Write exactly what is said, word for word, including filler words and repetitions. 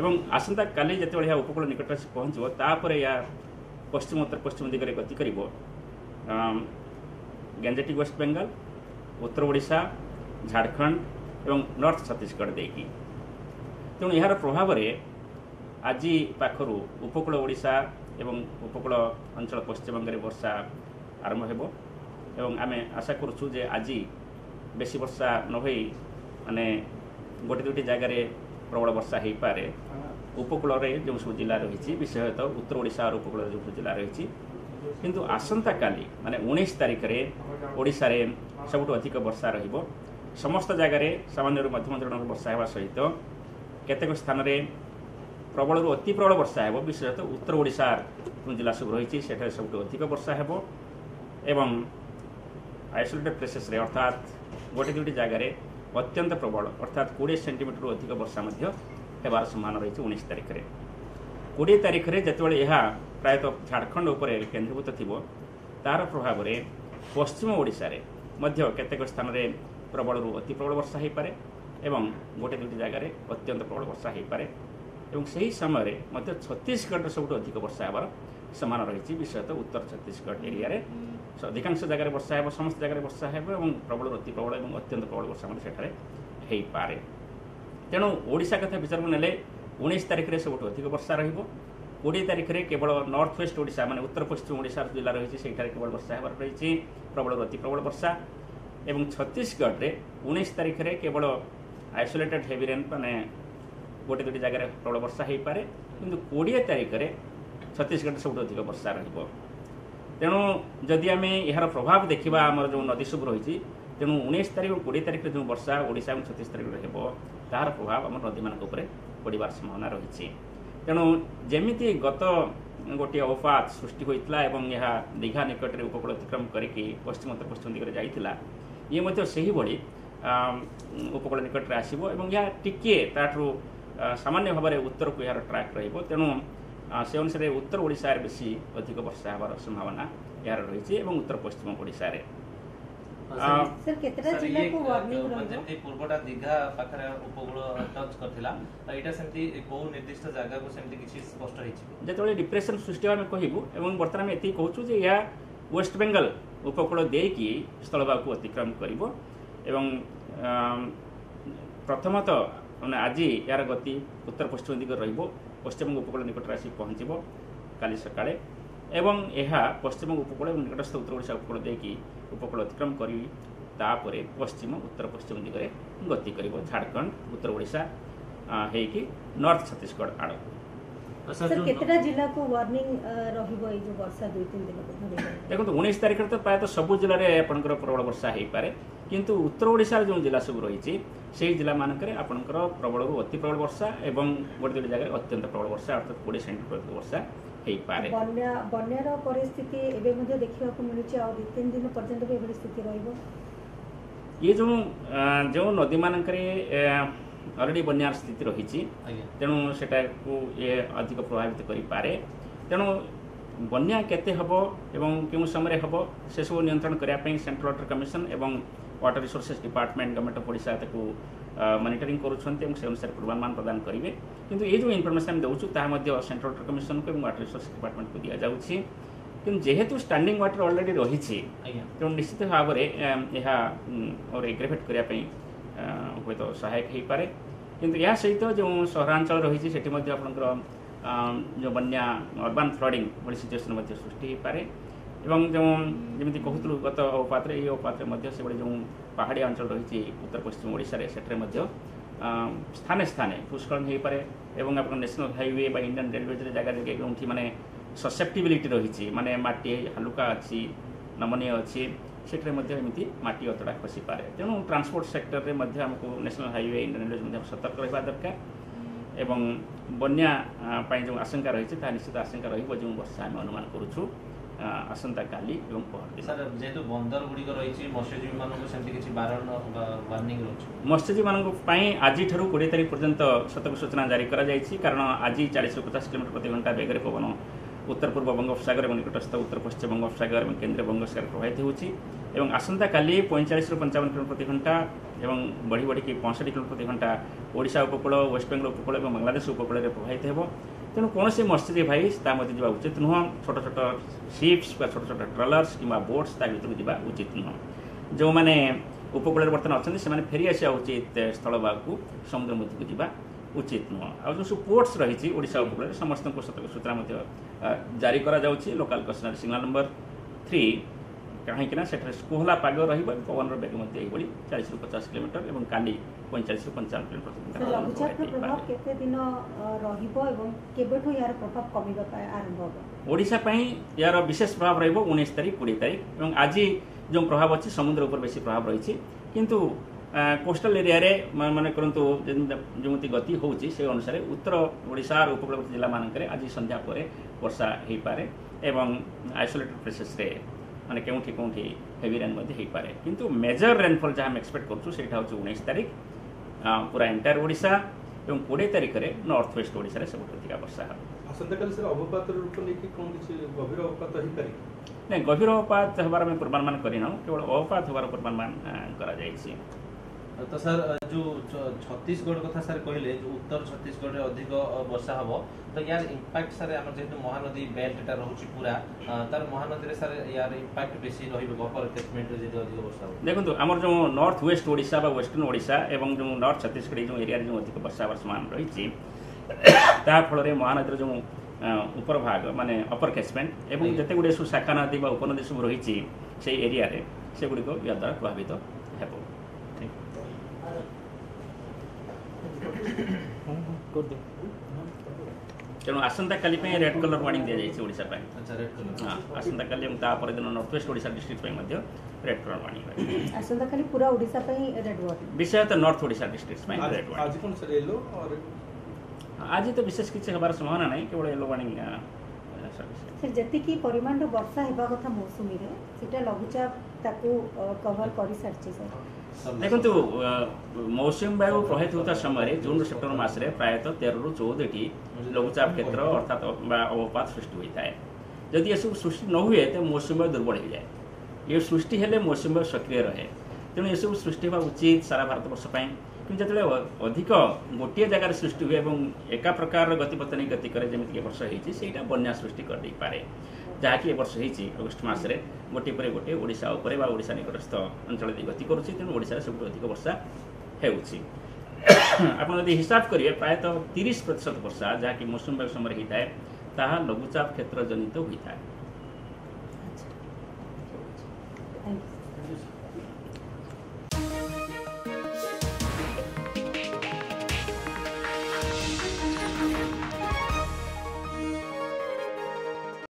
এবং আসন্তা কালি যেতবেলে ইয়া উপকূল নিকটে পৌঁছব তারপরে ইয়া পশ্চিম উত্তর পশ্চিম দিগরে গতি করিব। গ্যাঞ্জেটিক ওয়েস্ট বেঙ্গল, উত্তর ওড়িশা, ঝাড়খণ্ড এবং নর্থ ছত্তিশগড় দেইকি। তেমন এর প্রভাবে আজি পাখরু উপকূল ওড়িশা এবং উপকূল অঞ্চল পশ্চিমবঙ্গের বর্ষা আরম্ভ হব এবং আমি আশা করছু যে আজি বেশি বর্ষা নহই মানে গোটি দুটি জায়গায় প্রবল বর্ষা হয়ে পড়ে। উপকূলরে যে সব জেলা রয়েছে, বিশেষত উত্তর ওড়িশা আর উপকূলের যে সব জেলা রয়েছে, কিন্তু আসন্তা কালি মানে উনিশ তারিখে ওড়িশার সবুঠ অধিক বর্ষা রহব। সমস্ত জায়গায় সামান্য মধ্যম ধরনের বর্ষা হওয়া সহিত কেতক স্থানের প্রবল অতি প্রবল বর্ষা হব। বিশেষত উত্তর ওড়িশার জেলা সব রয়েছে সেখানে সবুঠ অধিক বর্ষা হব এবং আইসোলেটেড প্লেসেসে অর্থাৎ গোটি দুটি জায়গায় অত্যন্ত প্রবল অর্থাৎ কোড়িয়ে সেটিমিটর অধিক বর্ষা হওয়ার সম্ভাবনা রয়েছে উনিশ তারিখে। কোড়িয়ে তারিখে যেতবে এ প্রায়ত ঝাড়খণ্ড উপরে কেন্দ্রীভূত থাকবে, তার প্রভাবে পশ্চিম ওড়িশার কেতক স্থানের প্রবল অতি প্রবল বর্ষা হয়ে পড়ে এবং গোটে দুটি জায়গায় অত্যন্ত প্রবল বর্ষা হয়ে পড়ে এবং সেই সময় ছত্তিশগড়ের সবুঠ অধিক বর্ষা হওয়ার সম্ভাবনা রয়েছে। বিশেষত উত্তর ছত্তিশগড় এরিয়ায় অধিকাংশ জায়গায় বর্ষা হব, সমস্ত জায়গায় বর্ষা হব এবং প্রবল অতি প্রবল এবং অত্যন্ত প্রবল বর্ষা সেখানে হয়েপরে। তেণু ওড়িশা কথা বিচারক নেলে উনিশ তারিখে সবুঠ অধিক বর্ষা রহব। কোড়িয়ে তারিখে কেবল নর্থ ওয়েস্ট ওড়িশা মানে উত্তর পশ্চিম ওড়িশার জেলা রয়েছে সেইখানে কেবল বর্ষা হওয়ার রয়েছে প্রবল অতি প্রবল বর্ষা এবং ছত্তিশগড়ে উনিশ তারিখে কেবল আইসোলেটেড হেভি রেন মানে গোটে দুটি জায়গায় প্রবল বর্ষা হয়েপরে, কিন্তু কোড়িয়ে তারিখে ছত্তিশগড়ে সবুঠ অধিক বর্ষা রহব। তেণু যদি আমি এর প্রভাব দেখা আমার যে নদী সব রয়েছে, তেমন উনিশ তারিখ এবং কোড়িয়ে তারিখে যে বর্ষা ওড়িশা এবং ছত্তিশ তারিখে হব তাহার প্রভাব আমার নদীমান উপরে পড়ার সম্ভাবনা রয়েছে। তেমন যেমি গত গোটি অবপাত সৃষ্টি হয়েছিল এবং এহা দীঘা নিকটে উপকূল অতিক্রম করিকি পশ্চিমোত্তর পশ্চিম দিগরে যাই, ইয়ে মধ্যে সেইভাবে উপকূল নিকটে আসব এবং এ টিকিয়ে তাঠার সামান্য ভাবে উত্তরকু এর ট্রাক রহব। তেমন সে অনুসারে উত্তর ওড়িশার বেশি অধিক বর্ষা হওয়ার সম্ভাবনা এর রয়েছে এবং উত্তর পশ্চিম ওড়িশার যেতবে ডিপ্রেসন সৃষ্টি আমি কহবু এবং বর্তমানে আমি এটি কৌছু যে ইয়া ওয়েস্ট বেঙ্গল উপকূল দিয়ে স্থলভাগু অতিক্রম করব এবং প্রথমত মানে আজি এর গতি উত্তর পশ্চিম দিকে রহব, পশ্চিমবঙ্গ উপকূল নিকটে আসি পৌঁছব কালি সকালে এবং এহা পশ্চিমবঙ্গ উপকূল এবং নিকটস্থ উত্তর ওড়িশা উপকূল দিয়ে উপকূল অতিক্রম করি তাপরে পশ্চিম উত্তর পশ্চিম দিগরে গতি করব ঝাড়খণ্ড উত্তর ওড়িশা হয়েকি নর্থ ছত্তিশগড় আড়কু। দেখুন উনিশ তারিখে তো প্রায়ত সবু জেলার আপনার প্রবল বর্ষা হয়েপরে, কিন্তু উত্তর ওড়িশার যে জেলা সব রয়েছে সেই জেলা মানকরে আপনার প্রবল অতি প্রবল বর্ষা এবং গোটে দুটি জায়গায় অত্যন্ত প্রবল বর্ষা অর্থাৎ কোড়িয়ে সেন্টিমিটর অধিক বর্ষা হয়েপরে। বন্যার পরিস্থিতি এবে দেখা মিলুছে আর দুই তিন দিন পর্যন্ত এভাবে স্থিতি রহব। ইয়ে যে যে নদী মানকরে অলরেডি বন্যার স্থিতি রয়েছে, তেমন সেটা ইয়ে অধিক প্রভাবিত করে। তেমন বন্যা কেতে হব এবং কেউ সময় হব সেসব নিয়ন্ত্রণ করা সেন্ট্রাল ওয়াটার কমিশন এবং water resources department government of Odisha তাকে মনিটরিং করছেন এবং সে অনুসারে পূর্বানুমান প্রদান করবে। কিন্তু এই যে ইনফরমেশন আমি দেছু তাহা মধ্যে সেন্ট্রাল ওয়াটার কমিশন এবং ওয়াটার রিসোর্স ডিপার্টমেন্ট কু দিয়া যাচ্ছে, কিন্তু যেহেতু স্ট্যান্ডিং ওয়াটার অলরেডি রয়েছে তেমন নিশ্চিত ভাবে এহা এগ্রেভেট করা হয়তো সহায়ক হয়েপরে। কিন্তু এর সহিত যে সহরাঞ্চল রয়েছে সেটি মধ্যে আপনার যে বন্যা অর্বান ফ্লডিং ভি সিচুয়েসন মধ্যে সৃষ্টি হয়েপরে এবং যে যেমি কুলু গত অবপাতরে এই অবপাতরে মধ্যে সেভাবে যে পাহাড়িয়া অঞ্চল রয়েছে উত্তর পশ্চিম ওড়িশার সেটারে মধ্যে স্থানে স্থানে ভূস্খলন হয়েপরে এবং আপনার ন্যাশনাল হাইওয়ে বা ইন্ডিয়ান রেলওয়ে জায়গা জায়গা যেটি মানে সসেপ্টিবিলিটি রয়েছে মানে মাটি হালুকা আছে নমনীয় আছে সেটারে মধ্যে এমনি মাটি অতটা খসিপরে। তেমন ট্রান্সপোর্ট সেক্টরে মধ্যে আমি ন্যাশনাল হাইওয়ে ইন্ডিয়ান রেলওয়ে মধ্যে সতর্ক রহবা দরকার এবং বন্যা পাই যে আশঙ্কা রয়েছে তা নিশ্চিত আশঙ্কা রহব যে বর্ষা আমি অনুমান করছু আসন্তা কালি এবং পরদিন। যেহেতু বন্দর গুড়িক রয়েছে মৎস্যজীবী মানুষ সেমতি কিছু বারণ বা ওয়ার্নিং রয়েছে। মৎস্যজীবী মানুষ পাই আজি ঠারু কোড়িয়ে তারিখ পর্যন্ত সতর্ক সূচনা জারি করা যাইছি, কারণ আজি চালিশ পচাশ কিলোমিটার প্রতি ঘন্টা বেগরে পবন उत्तर पूर्व बंगोपसागर और निकटस्थ उत्तर पश्चिम बंगोपसागर और केन्द्रीय बंगोपसागर प्रभावित होगी। आसंता काली पैंचाश पंचावन किलोमीटर प्रति घंटा और बढ़ी बढ़ी पैंसठ किलोमीटर प्रति घंटा ओडिशा उपकूल वेस्टबेंगल उपकूल और बांग्लादेश उपकूल में प्रभावित हो। तेणु कौन से मत्स्यजीवी भाई ता मध्य जावा उचित नुह। छोट छोट शिप्स छोट छोट ट्रलर्स कि बोट्स ता भीतर जावा उचित नुह। जो मैंने उपकूल बर्तमान अच्छा से फेरी आसा उचित स्थल बाग को समुद्र मध्य जावा उचित नुह। आ जो पोर्ट्स रही उपकूल समस्त सतर्क सूचना जारी लोकल कस्टमरी सिग्नल नंबर थ्री कहीं कोहला पाग रही पवन बेग ये चालीस पचास किलोमीटर और काली पैंचाश पंचावन किलोमीटर यार विशेष प्रभाव रही उन्नीस तारीख बीस तारीख और आज जो प्रभाव अच्छी समुद्र उपर बेसी प्रभाव रही किंतु कोस्टल एरिया रे माने करंतु जमती गति होउची से अनुसार उत्तर ओडिशा और उपकूलवर्ती जिला मानकरे आज संध्या परे वर्षा हेई पारे एवं आइसोलेटेड प्लेसेस रे माने केउठी कोठी हेवी रेन मध्ये हेई पारे किंतु मेजर रेनफॉल जे हम एक्सपेक्ट करछु सेटा होउची उन्नीस तारिख पूरा एंटायर ओडिशा एवं बीस तारिख रे नॉर्थ वेस्ट ओडिशा रे सबुठ अधिक वर्षा आसंता काल सर अवपात रूप लेकी कोन किछ गभीर अवपात हेई पारे नै गभीर अवपात हबार में पूर्वानुमान करिनौ केवल अवपात हबार पूर्वानुमान करा जायछि। तो सर जो छत्तीसगढ़ कथा सर कहले जो उत्तर छत्तीसगढ़ अधिक वर्षा हे तो यार इंपैक्ट सर आम जेहतु महानदी बेल्ट रोचे पूरा तार महानदी सर यार इंपैक्ट बेसी रपर कैचमेंट अधिक वर्षा हो। देखो आम जो north west Odisha western Odisha एवं जो नॉर्थ छत्तीसगढ़ जो एरिया जो अधिक वर्षा वर्षमान रही फल महानदी जो उपर भाग माने अपर कैचमेंट एवं जिते गुड़े सब शाखा नदी उपनदी सब रही से एरिया से गुड़िक या द्वारा प्रभावित हो। तेणु आसंता काली रेड कलर वार्निंग दी जाएगी ओडिशा पे। हाँ आसंता काली दिन north west Odisha district red colour warning आसंता काली पूरा ओडिशा पे रेड वार्निंग विशेषतः नॉर्थ ओडिशा डिस्ट्रिक्ट में रेड वार्निंग। आज तो विशेष किसी हमारा संभावना नहीं केवल येलो वार्निंग सर जतिकी परिमाण वर्षा होगा कथा मौसुमी रे सेटा लघुचाप ताको कवर करी सारची सर। देखंतु मौसुमी वायु प्रभावित होता समय जून सेप्टेम्बर मास रे प्रायतः तेरह रु चौदह टी लघुचाप क्षेत्र अर्थात अवपात सृष्टि होता है। यदि ये सब सृष्टि न हुए तो मौसुमी वायु दुर्बल हो जाए ये सृष्टि हेले मौसुमी वायु सक्रिय रहे। तेणु ये सब सृष्टि होगा उचित सारा भारतवर्ष पर कि जिते अधिक गोटे जगार सृष्टि हुए और एका प्रकार गतिपथ नहीं गति कै जमीक वर्ष होता बना सृष्टि कर पारे जहाँकि वर्ष होती अगस्ट मस गोटे पर गोटे ओडिशा उपरे बा ओडिशा निकटस्थ अंचल गति करुँच। तेणु ओडिशा सब अधिक वर्षा होती हिसाब करेंगे प्रायतः तीस प्रतिशत वर्षा जहाँकि मौसुमी वायु समय होता है ताहा लघुचाप क्षेत्र जनित होता है।